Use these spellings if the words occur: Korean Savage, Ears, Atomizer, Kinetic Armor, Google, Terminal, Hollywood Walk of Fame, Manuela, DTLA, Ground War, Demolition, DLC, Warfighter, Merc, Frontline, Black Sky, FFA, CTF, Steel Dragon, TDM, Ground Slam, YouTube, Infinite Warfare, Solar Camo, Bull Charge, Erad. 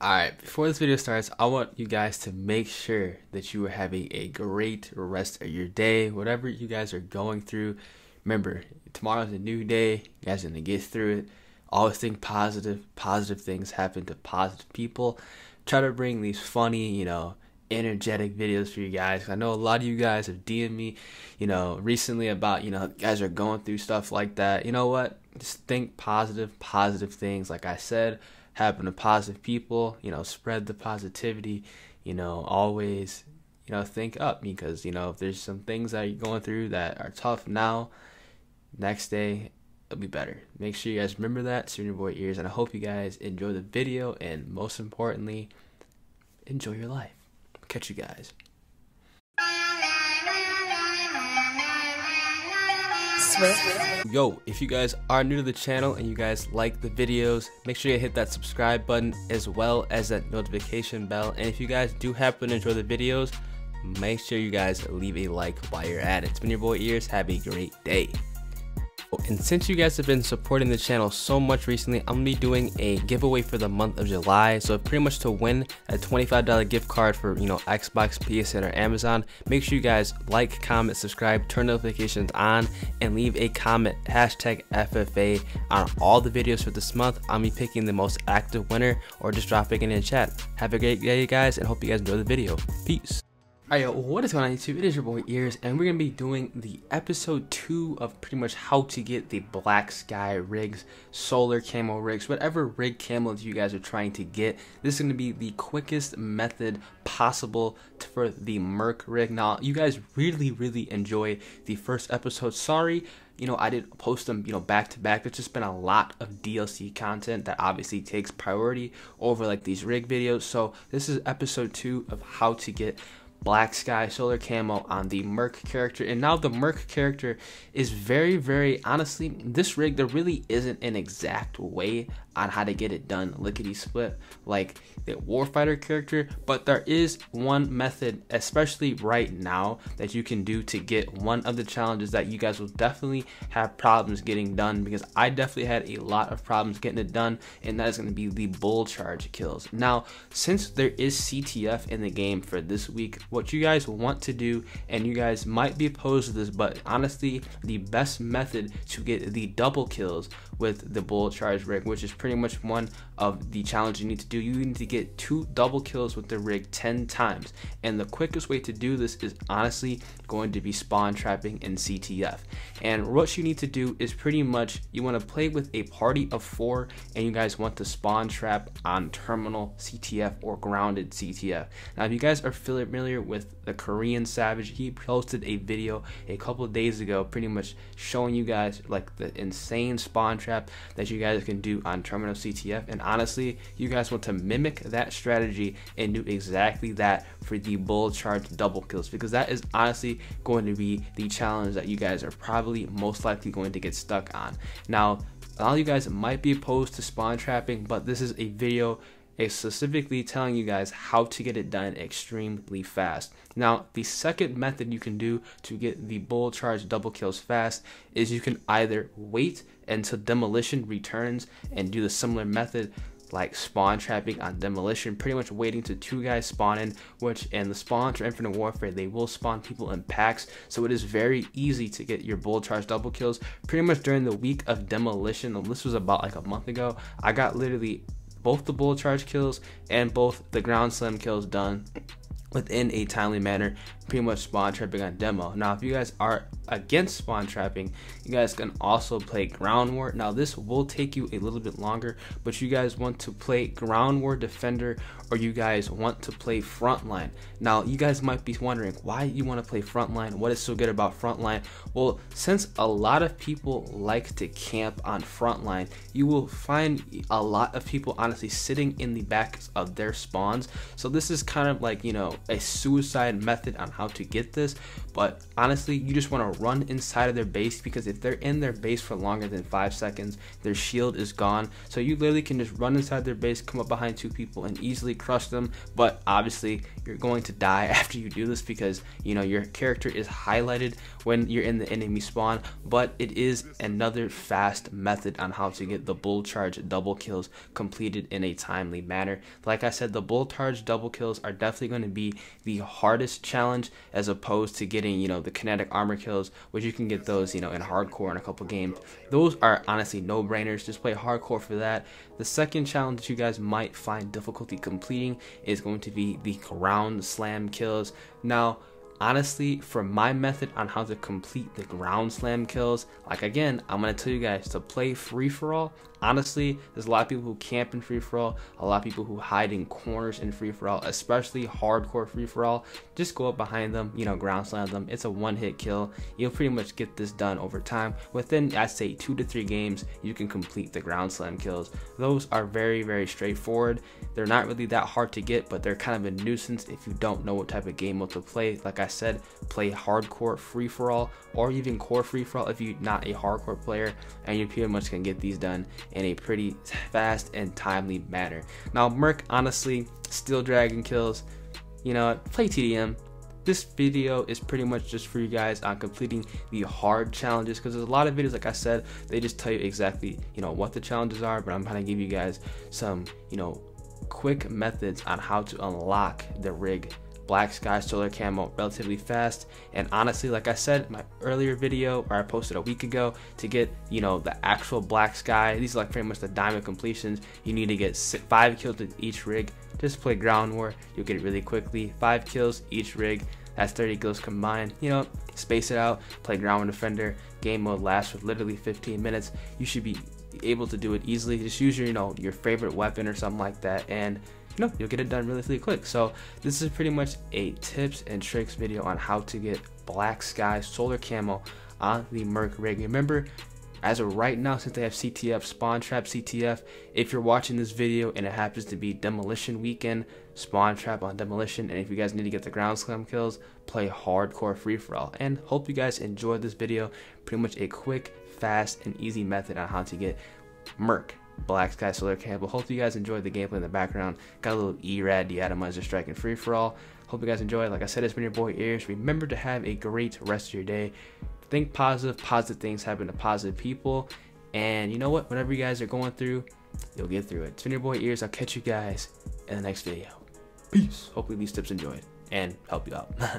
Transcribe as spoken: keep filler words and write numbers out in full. Alright, before this video starts, I want you guys to make sure that you are having a great rest of your day. Whatever you guys are going through, remember, tomorrow's a new day. You guys are going to get through it. Always think positive. Positive things happen to positive people. Try to bring these funny, you know, energetic videos for you guys. I know a lot of you guys have D M'd me, you know, recently about, you know, guys are going through stuff like that. You know what? Just think positive, positive things. Like I said, happen to positive people, you know, spread the positivity, you know, always, you know, think up, because, you know, if there's some things that you're going through that are tough now, next day it'll be better. Make sure you guys remember that. It's your boy Ears, and I hope you guys enjoy the video, and most importantly, enjoy your life. Catch you guys. Yo, if you guys are new to the channel and you guys like the videos, make sure you hit that subscribe button as well as that notification bell. And if you guys do happen to enjoy the videos, make sure you guys leave a like while you're at it. It's been your boy Ears. Have a great day. And since you guys have been supporting the channel so much recently, I'm gonna be doing a giveaway for the month of July. So pretty much to win a twenty-five dollar gift card for, you know, Xbox, P S N, or Amazon, make sure you guys like, comment, subscribe, turn notifications on, and leave a comment, hashtag F F A, on all the videos for this month. I'm gonna be picking the most active winner or just dropping it in chat. Have a great day, guys, and hope you guys enjoy the video. Peace. Alright, yo, what is going on YouTube? It is your boy Ears, and we're going to be doing the episode two of pretty much how to get the Black Sky rigs, Solar Camo rigs, whatever rig camo you guys are trying to get. This is going to be the quickest method possible for the Merc rig. Now, you guys really, really enjoy the first episode. Sorry, you know, I did post them, you know, back to back. There's just been a lot of D L C content that obviously takes priority over, like, these rig videos. So this is episode two of how to get Black Sky Solar Camo on the Merc character. And now the Merc character is very, very, honestly, this rig, there really isn't an exact way on how to get it done lickety split like the Warfighter character, but there is one method, especially right now, that you can do to get one of the challenges that you guys will definitely have problems getting done, because I definitely had a lot of problems getting it done, and that is going to be the Bull Charge kills. Now, since there is C T F in the game for this week, what you guys want to do, and you guys might be opposed to this, but honestly, the best method to get the double kills with the Bull Charge rig, which is pretty pretty much one of the challenges you need to do, you need to get two double kills with the rig ten times, and the quickest way to do this is honestly going to be spawn trapping in C T F. And what you need to do is pretty much you want to play with a party of four, and you guys want to spawn trap on terminal C T F or grounded C T F. Now, if you guys are familiar with the Korean Savage, he posted a video a couple of days ago pretty much showing you guys like the insane spawn trap that you guys can do on terminal Terminal C T F, and honestly, you guys want to mimic that strategy and do exactly that for the Bull Charge double kills, because that is honestly going to be the challenge that you guys are probably most likely going to get stuck on. Now, a lot of you guys might be opposed to spawn trapping, but this is a video specifically telling you guys how to get it done extremely fast. Now, the second method you can do to get the Bull Charge double kills fast is you can either wait until Demolition returns and do the similar method like spawn trapping on Demolition, pretty much waiting to two guys spawn in, which and the spawns for Infinite Warfare, they will spawn people in packs, so it is very easy to get your Bull Charge double kills pretty much during the week of Demolition. This was about like a month ago. I got literally both the Bull Charge kills and both the Ground Slam kills done within a timely manner, pretty much spawn trapping on demo. Now, if you guys are against spawn trapping, you guys can also play Ground War. Now, this will take you a little bit longer, but you guys want to play Ground War Defender, or you guys want to play Frontline. Now, you guys might be wondering why you want to play Frontline. What is so good about Frontline? Well, since a lot of people like to camp on Frontline, you will find a lot of people honestly sitting in the backs of their spawns. So this is kind of like, you know, a suicide method on how to get this, but honestly, you just want to run inside of their base, because if they're in their base for longer than five seconds, their shield is gone. So you literally can just run inside their base, come up behind two people and easily crush them. But obviously you're going to die after you do this, because you know your character is highlighted when you're in the enemy spawn. But it is another fast method on how to get the Bull Charge double kills completed in a timely manner. Like I said, the Bull Charge double kills are definitely going to be the hardest challenge, as opposed to getting, you know, the Kinetic Armor kills, which you can get those, you know, in hardcore in a couple games. Those are honestly no-brainers. Just play hardcore for that. The second challenge that you guys might find difficulty completing is going to be the Ground Slam kills. Now, honestly, for my method on how to complete the Ground Slam kills, like again, I'm going to tell you guys to play free-for-all. Honestly, there's a lot of people who camp in free-for-all, a lot of people who hide in corners in free-for-all, especially hardcore free-for-all. Just go up behind them, you know, ground slam them. It's a one-hit kill. You'll pretty much get this done over time. Within, I'd say, two to three games, you can complete the ground slam kills. Those are very, very straightforward. They're not really that hard to get, but they're kind of a nuisance if you don't know what type of game mode to play. Like I said, play hardcore free-for-all, or even core free-for-all if you're not a hardcore player, and you pretty much can get these done in a pretty fast and timely manner. Now, Merc, honestly, Steel Dragon kills, you know, play T D M. This video is pretty much just for you guys on completing the hard challenges, because there's a lot of videos, like I said, they just tell you exactly, you know, what the challenges are, but I'm gonna give you guys some, you know, quick methods on how to unlock the rig Black Sky Solar Camo relatively fast. And honestly, like I said in my earlier video, or I posted a week ago, to get, you know, the actual Black Sky, these are like pretty much the diamond completions, you need to get five kills with each rig. Just play Ground War, you'll get it really quickly. Five kills each rig, that's thirty kills combined. You know, space it out, play Ground War Defender. Game mode lasts for literally fifteen minutes. You should be able to do it easily. Just use your, you know, your favorite weapon or something like that, and no, you'll get it done really, really quick. So this is pretty much a tips and tricks video on how to get Black Sky Solar Camo on the Merc rig. Remember, as of right now, since they have C T F, Spawn Trap C T F, if you're watching this video and it happens to be Demolition Weekend, Spawn Trap on Demolition. And if you guys need to get the Ground Slam kills, play hardcore free-for-all. And hope you guys enjoyed this video. Pretty much a quick, fast, and easy method on how to get Merc Black Sky Solar Camo. Hope you guys enjoyed the gameplay in the background. Got a little Erad, the Atomizer striking free for all. Hope you guys enjoyed. Like I said, it's been your boy Ears. Remember to have a great rest of your day. Think positive. Positive things happen to positive people. And you know what? Whatever you guys are going through, you'll get through it. It's been your boy Ears. I'll catch you guys in the next video. Peace. Hopefully these tips enjoyed and help you out.